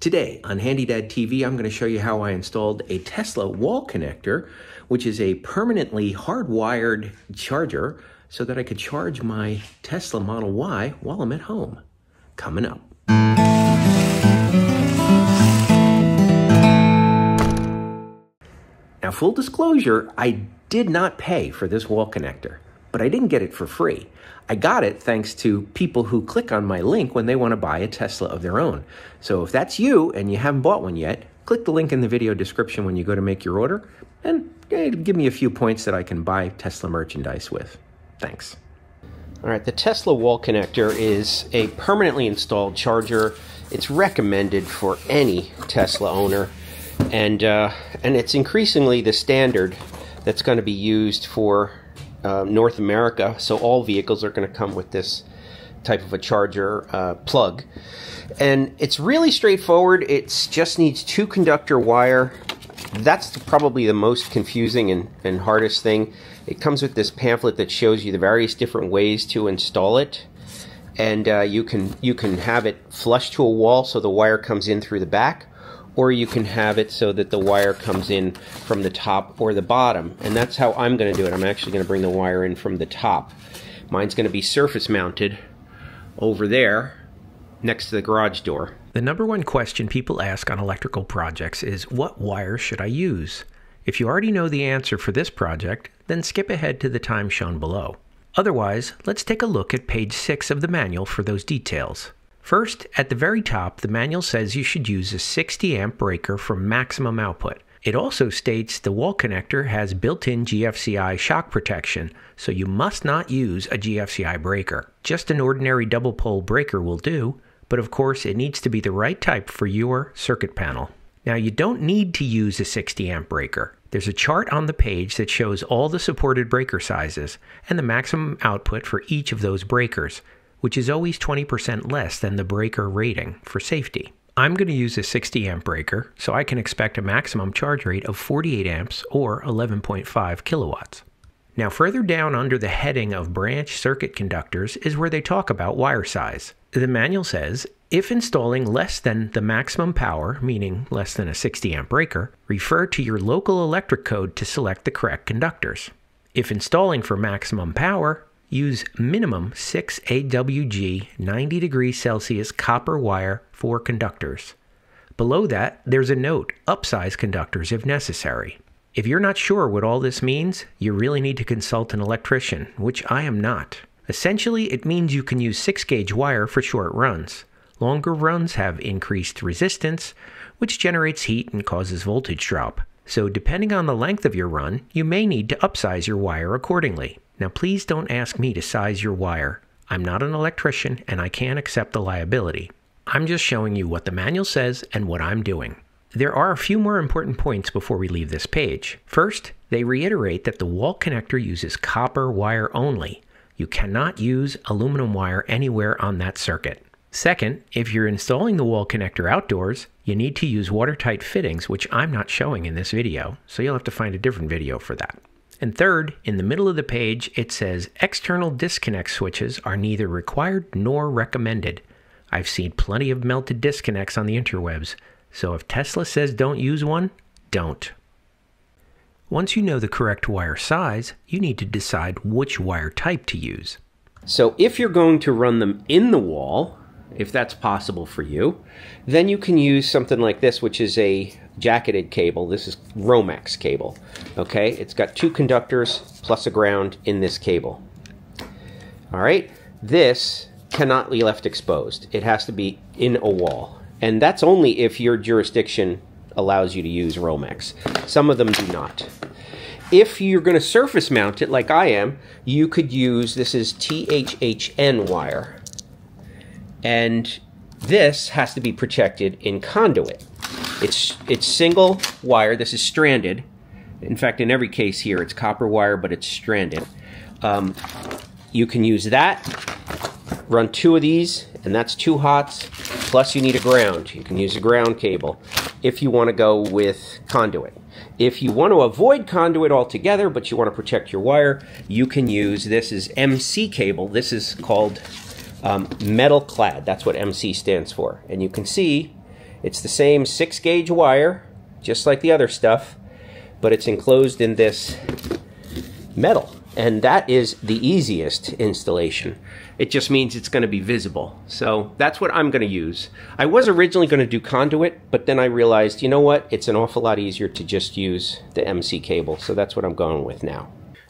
Today on HandyDad TV, I'm going to show you how I installed a Tesla wall connector, which is a permanently hardwired charger so that I could charge my Tesla Model Y while I'm at home. Coming up. Now, full disclosure, I did not pay for this wall connector, but I didn't get it for free. I got it thanks to people who click on my link when they want to buy a Tesla of their own. So if that's you and you haven't bought one yet, click the link in the video description when you go to make your order, and it'll give me a few points that I can buy Tesla merchandise with. Thanks. All right, the Tesla wall connector is a permanently installed charger. It's recommended for any Tesla owner, and it's increasingly the standard that's going to be used for North America, so all vehicles are going to come with this type of a charger plug. And it's really straightforward. It just needs two conductor wire. That's probably the most confusing and hardest thing. It comes with this pamphlet that shows you the various different ways to install it, and you can have it flush to a wall so the wire comes in through the back, or you can have it so that the wire comes in from the top or the bottom. And that's how I'm going to do it. I'm actually going to bring the wire in from the top. Mine's going to be surface mounted over there next to the garage door. The number one question people ask on electrical projects is, what wire should I use? If you already know the answer for this project, then skip ahead to the time shown below. Otherwise, let's take a look at page 6 of the manual for those details. First, at the very top, the manual says you should use a 60-amp breaker for maximum output. It also states the wall connector has built-in GFCI shock protection, so you must not use a GFCI breaker. Just an ordinary double-pole breaker will do, but of course it needs to be the right type for your circuit panel. Now, you don't need to use a 60-amp breaker. There's a chart on the page that shows all the supported breaker sizes and the maximum output for each of those breakers, which is always 20% less than the breaker rating for safety. I'm going to use a 60 amp breaker, so I can expect a maximum charge rate of 48 amps or 11.5 kilowatts. Now, further down under the heading of branch circuit conductors is where they talk about wire size. The manual says, if installing less than the maximum power, meaning less than a 60 amp breaker, refer to your local electric code to select the correct conductors. If installing for maximum power, use minimum 6 AWG 90 degrees Celsius copper wire for conductors. Below that, there's a note, upsize conductors if necessary. If you're not sure what all this means, you really need to consult an electrician, which I am not. Essentially, it means you can use 6-gauge wire for short runs. Longer runs have increased resistance, which generates heat and causes voltage drop. So depending on the length of your run, you may need to upsize your wire accordingly. Now, please don't ask me to size your wire. I'm not an electrician and I can't accept the liability. I'm just showing you what the manual says and what I'm doing. There are a few more important points before we leave this page. First, they reiterate that the wall connector uses copper wire only. You cannot use aluminum wire anywhere on that circuit. Second, if you're installing the wall connector outdoors, you need to use watertight fittings, which I'm not showing in this video, so you'll have to find a different video for that. And third, in the middle of the page, it says external disconnect switches are neither required nor recommended. I've seen plenty of melted disconnects on the interwebs, so if Tesla says don't use one, don't. Once you know the correct wire size, you need to decide which wire type to use. So if you're going to run them in the wall, if that's possible for you, then you can use something like this, which is a jacketed cable. This is Romex cable, okay? It's got two conductors plus a ground in this cable. All right, this cannot be left exposed. It has to be in a wall, and that's only if your jurisdiction allows you to use Romex. Some of them do not. If you're going to surface mount it like I am, you could use, this is THHN wire. And this has to be protected in conduit. It's single wire. This is stranded. In fact, in every case here, it's copper wire, but it's stranded. You can use that, run two of these, and that's 2 hots, plus you need a ground. You can use a ground cable if you want to go with conduit. If you want to avoid conduit altogether, but you want to protect your wire, you can use, this is MC cable. This is called metal clad. That's what MC stands for. And you can see It's the same 6-gauge wire, just like the other stuff, but it's enclosed in this metal. And that is the easiest installation. It just means it's going to be visible. So that's what I'm going to use. I was originally going to do conduit, but then I realized, you know what? It's an awful lot easier to just use the MC cable. So that's what I'm going with now.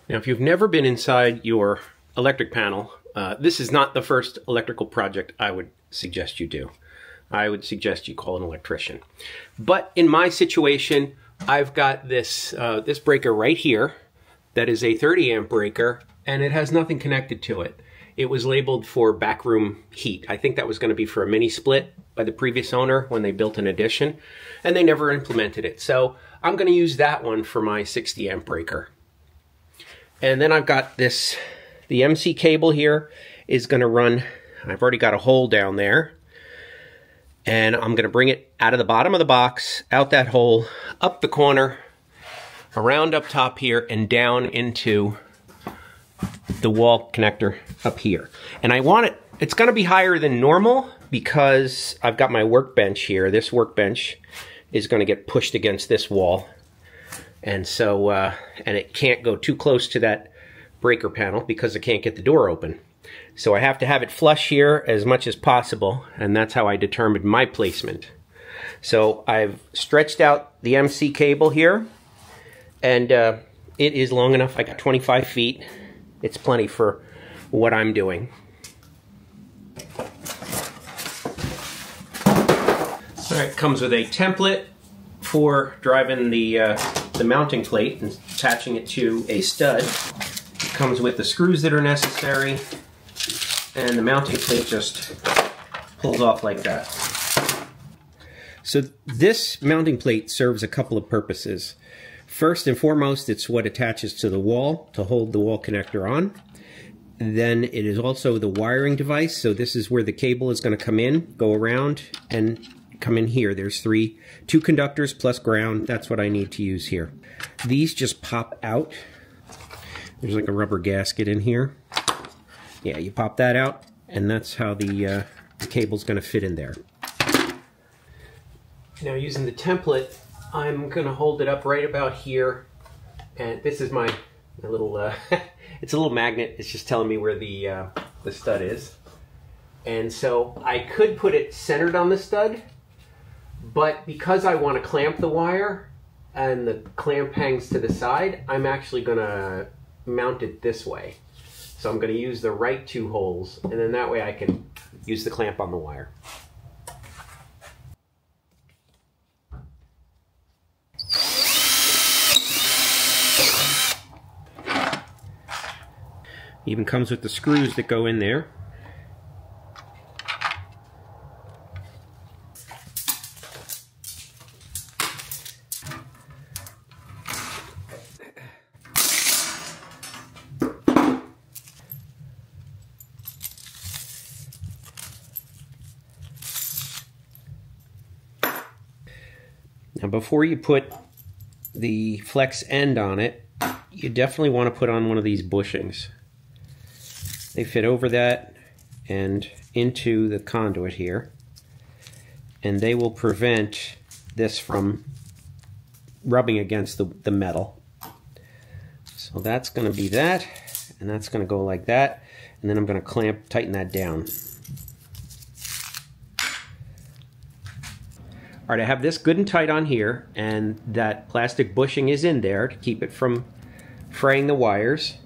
Now, if you've never been inside your electric panel, this is not the first electrical project I would suggest you do. I would suggest you call an electrician. But in my situation, I've got this, this breaker right here. That is a 30 amp breaker, and it has nothing connected to it. It was labeled for backroom heat. I think that was going to be for a mini split by the previous owner when they built an addition, and they never implemented it. So I'm going to use that one for my 60 amp breaker. And then I've got this, the MC cable here is going to run, I've already got a hole down there, and I'm going to bring it out of the bottom of the box, out that hole, up the corner, around up top here, and down into the wall connector up here. And I want it, it's going to be higher than normal because I've got my workbench here. This workbench is going to get pushed against this wall. And so, and it can't go too close to that breaker panel because I can't get the door open. So I have to have it flush here as much as possible. And that's how I determined my placement. So I've stretched out the MC cable here. And it is long enough. I got 25 feet. It's plenty for what I'm doing. All right, comes with a template for driving the mounting plate and attaching it to a stud. It comes with the screws that are necessary, and the mounting plate just pulls off like that. So this mounting plate serves a couple of purposes. First and foremost, it's what attaches to the wall to hold the wall connector on. Then it is also the wiring device. So this is where the cable is going to come in, go around, and come in here. There's two conductors plus ground. That's what I need to use here. These just pop out. There's like a rubber gasket in here. Yeah, you pop that out, and that's how the cable's going to fit in there. Now, using the template, I'm going to hold it up right about here, and this is my little, it's a little magnet. It's just telling me where the stud is. And so I could put it centered on the stud, but because I want to clamp the wire and the clamp hangs to the side, I'm actually going to mount it this way. So I'm going to use the right two holes, and then that way I can use the clamp on the wire. Even comes with the screws that go in there. Now, before you put the flex end on it, you definitely want to put on one of these bushings. They fit over that and into the conduit here, and they will prevent this from rubbing against the metal. So that's going to be that, and that's going to go like that, and then I'm going to tighten that down. All right, I have this good and tight on here, and that plastic bushing is in there to keep it from fraying the wires.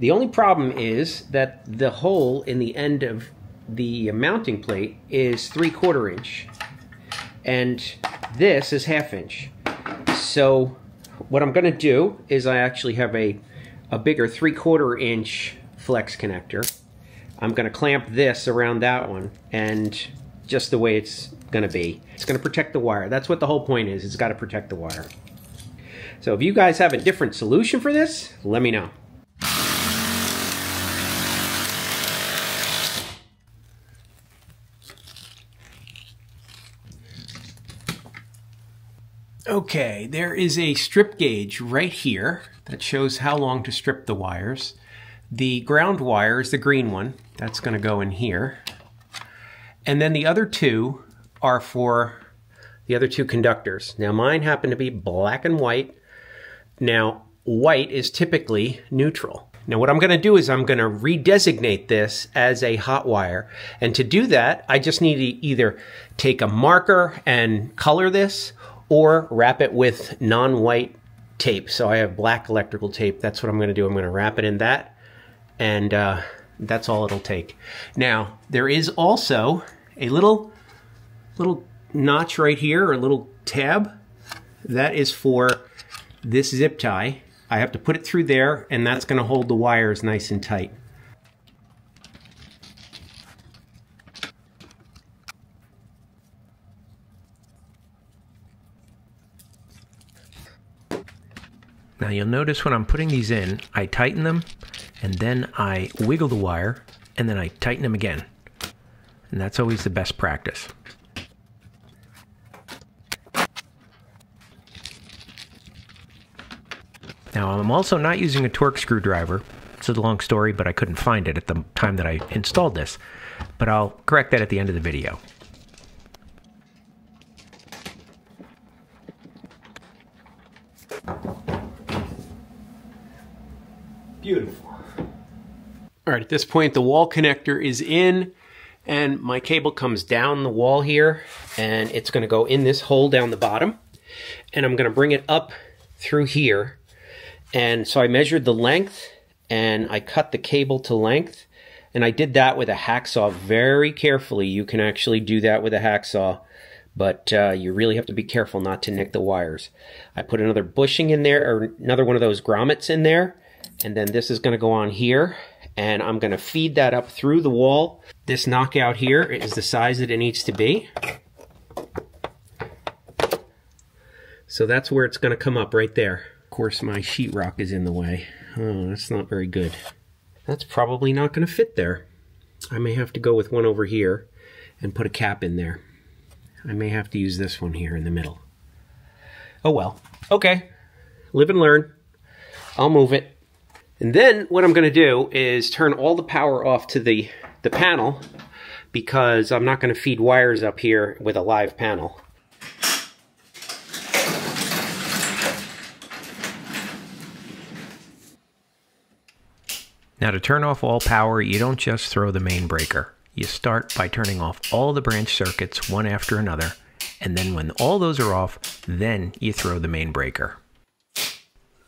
The only problem is that the hole in the end of the mounting plate is 3/4 inch, and this is 1/2 inch. So what I'm going to do is I actually have a bigger 3/4 inch flex connector. I'm going to clamp this around that one, and just the way it's going to be. It's going to protect the wire. That's what the whole point is. It's got to protect the wire. So if you guys have a different solution for this, let me know. Okay, there is a strip gauge right here that shows how long to strip the wires. The ground wire is the green one. That's going to go in here. And then the other two are for the other two conductors. Now mine happen to be black and white. Now white is typically neutral. Now what I'm gonna do is I'm gonna redesignate this as a hot wire. And to do that, I just need to either take a marker and color this or wrap it with non-white tape. So I have black electrical tape. That's what I'm gonna do. I'm gonna wrap it in that, and that's all it'll take. Now there is also a little notch right here, or a little tab. That is for this zip tie. I have to put it through there, and that's going to hold the wires nice and tight. Now you'll notice when I'm putting these in, I tighten them, and then I wiggle the wire, and then I tighten them again. And that's always the best practice. Now I'm also not using a Torx screwdriver. It's a long story, but I couldn't find it at the time that I installed this. But I'll correct that at the end of the video. Beautiful. All right, at this point the wall connector is in, and my cable comes down the wall here, and it's gonna go in this hole down the bottom, and I'm gonna bring it up through here. And so I measured the length, and I cut the cable to length, and I did that with a hacksaw very carefully. You can actually do that with a hacksaw, but you really have to be careful not to nick the wires. I put another bushing in there, or another one of those grommets in there, and then this is going to go on here, and I'm going to feed that up through the wall. This knockout here is the size that it needs to be. So that's where it's going to come up, right there. Of course, my sheetrock is in the way. Oh, that's not very good. That's probably not going to fit there. I may have to go with one over here and put a cap in there. I may have to use this one here in the middle. Oh well. Okay. Live and learn. I'll move it. And then what I'm going to do is turn all the power off to the panel, because I'm not going to feed wires up here with a live panel. Now to turn off all power, you don't just throw the main breaker. You start by turning off all the branch circuits one after another, and then when all those are off, then you throw the main breaker.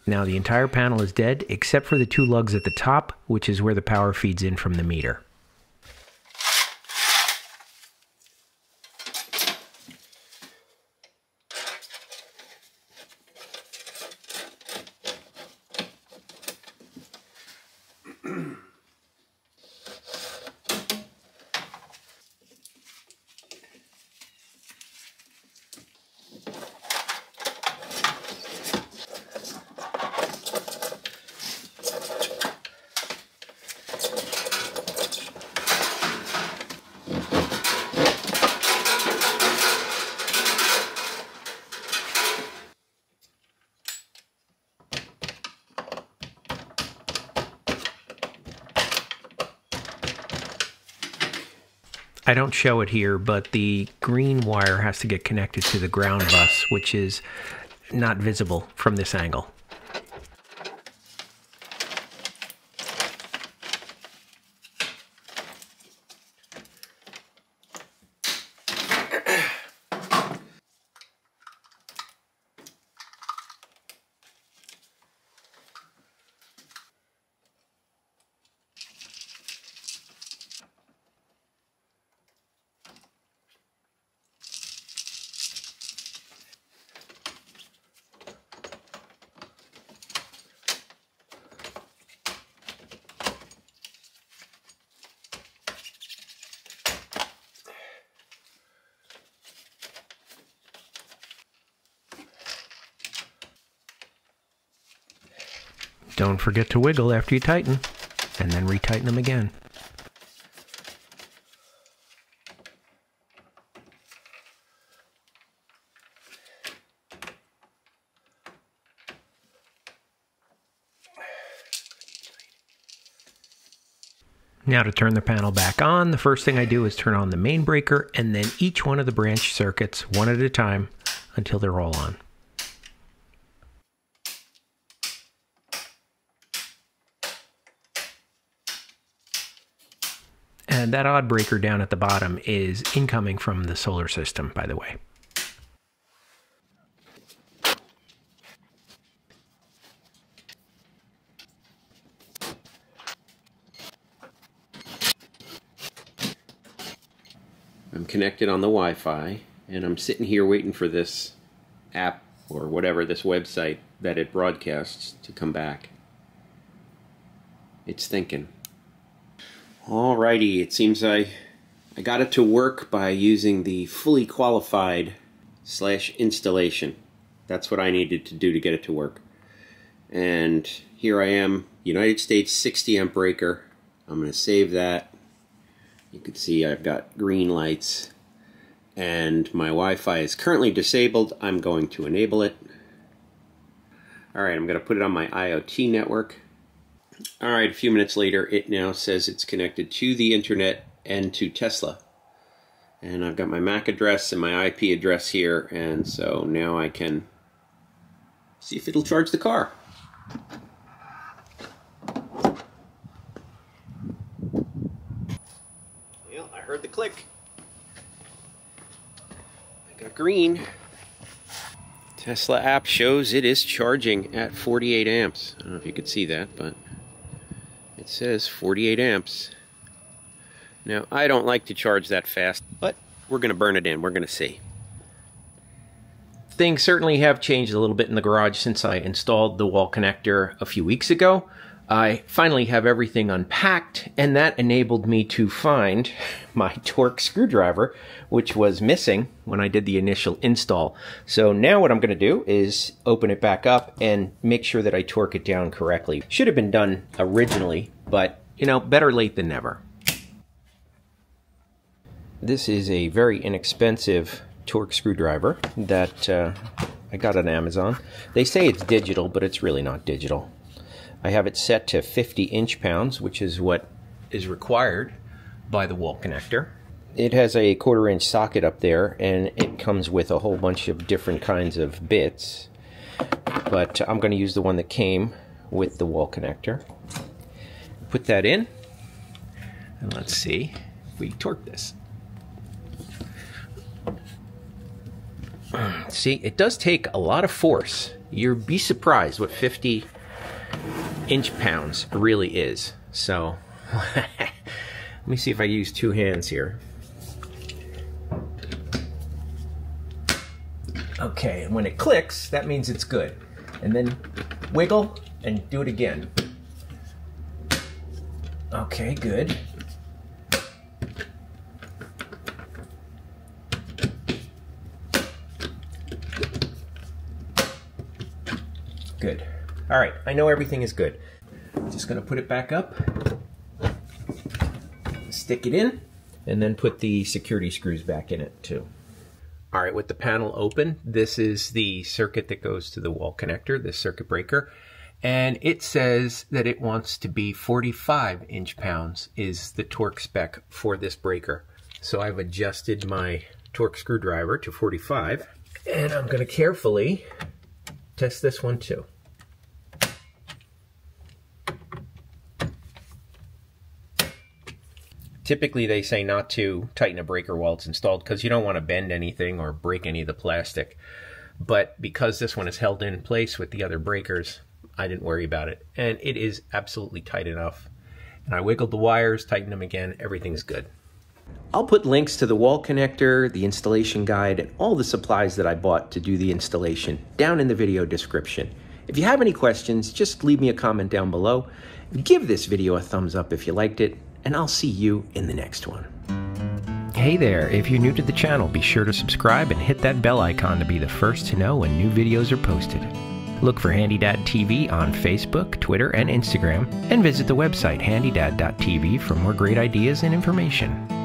Now the entire panel is dead except for the two lugs at the top, which is where the power feeds in from the meter. I don't show it here, but the green wire has to get connected to the ground bus, which is not visible from this angle. Don't forget to wiggle after you tighten, and then retighten them again. Now to turn the panel back on, the first thing I do is turn on the main breaker and then each one of the branch circuits one at a time until they're all on. And that odd breaker down at the bottom is incoming from the solar system, by the way. I'm connected on the Wi-Fi, and I'm sitting here waiting for this app or whatever, this website that it broadcasts, to come back. It's thinking. Alrighty, it seems I got it to work by using the fully qualified / installation. That's what I needed to do to get it to work. And here I am, United States 60 amp breaker. I'm going to save that. You can see I've got green lights and my Wi-Fi is currently disabled. I'm going to enable it. Alright, I'm going to put it on my IoT network. Alright, a few minutes later it now says it's connected to the internet and to Tesla. And I've got my MAC address and my IP address here, and so now I can see if it'll charge the car. Heard the click. I got green. Tesla app shows it is charging at 48 amps. I don't know if you could see that, but it says 48 amps. Now, I don't like to charge that fast, but we're going to burn it in. We're going to see. Things certainly have changed a little bit in the garage since I installed the wall connector a few weeks ago. I finally have everything unpacked, and that enabled me to find my Torx screwdriver, which was missing when I did the initial install. So now what I'm going to do is open it back up and make sure that I torque it down correctly. Should have been done originally, but better late than never. This is a very inexpensive Torx screwdriver that I got on Amazon. They say it's digital, but it's really not digital. I have it set to 50 inch-pounds, which is what is required by the wall connector. It has a 1/4 inch socket up there, and it comes with a whole bunch of different kinds of bits. But I'm going to use the one that came with the wall connector. Put that in, and let's see if we torque this. See, it does take a lot of force. You'd be surprised what 50 inch-pounds really is. So let me see if I use two hands here. Okay, and when it clicks, that means it's good. And then wiggle and do it again. Okay, good. Good. All right, I know everything is good. I'm just going to put it back up, stick it in, and then put the security screws back in it too. All right, with the panel open, this is the circuit that goes to the wall connector, the circuit breaker, and it says that it wants to be 45 inch-pounds is the torque spec for this breaker. So I've adjusted my Torx screwdriver to 45, and I'm going to carefully test this one too. Typically they say not to tighten a breaker while it's installed because you don't want to bend anything or break any of the plastic. But because this one is held in place with the other breakers, I didn't worry about it. And it is absolutely tight enough. And I wiggled the wires, tightened them again, everything's good. I'll put links to the wall connector, the installation guide, and all the supplies that I bought to do the installation down in the video description. If you have any questions, just leave me a comment down below. Give this video a thumbs up if you liked it. And I'll see you in the next one. Hey there, if you're new to the channel, be sure to subscribe and hit that bell icon to be the first to know when new videos are posted. Look for HandyDad TV on Facebook, Twitter, and Instagram, and visit the website handydad.tv for more great ideas and information.